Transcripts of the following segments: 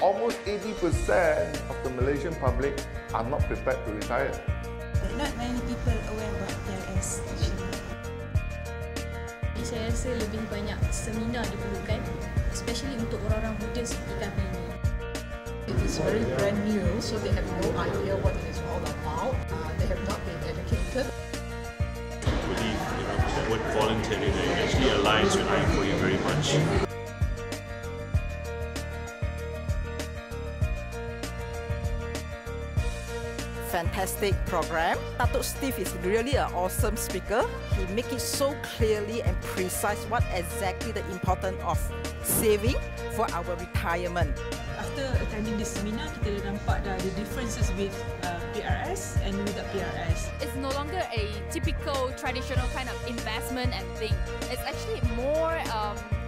almost 80% of the Malaysian public are not prepared to retire. Not many people aware about PRS actually. Saya rasa lebih banyak seminar diperlukan, especially untuk orang-orang muda seperti kami ini. It is very brand new, so they have no idea what it is all about. They have not been educated. I believe, you know, the word volunteering actually aligns with IMOU very much. Fantastic program. Datuk Steve is really an awesome speaker. He makes it so clearly and precise what exactly the importance of saving for our retirement. After attending this seminar, kita dah nampak dah the differences with PRS and without PRS. It's no longer a typical traditional kind of investment and thing. It's actually more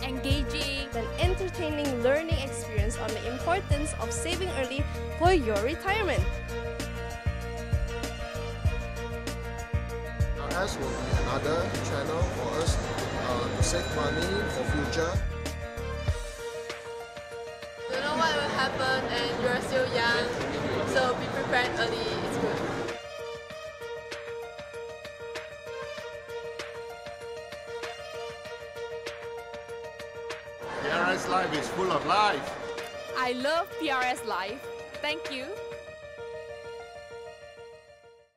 engaging, an entertaining learning experience on the importance of saving early for your retirement. Will be another channel for us to save money for future. You know what will happen and you're still young, so be prepared early, it's good. PRS Life is full of life. I love PRS Life. Thank you.